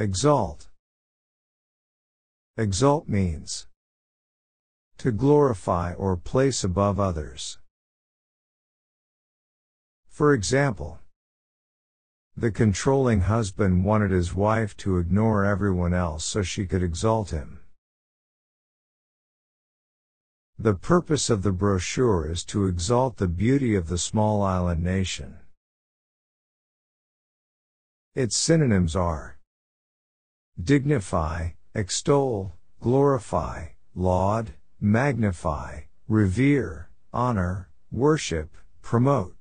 Exalt. Exalt means to glorify or place above others. For example, the controlling husband wanted his wife to ignore everyone else so she could exalt him. The purpose of the brochure is to exalt the beauty of the small island nation. Its synonyms are dignify, extol, glorify, laud, magnify, revere, honor, worship, promote.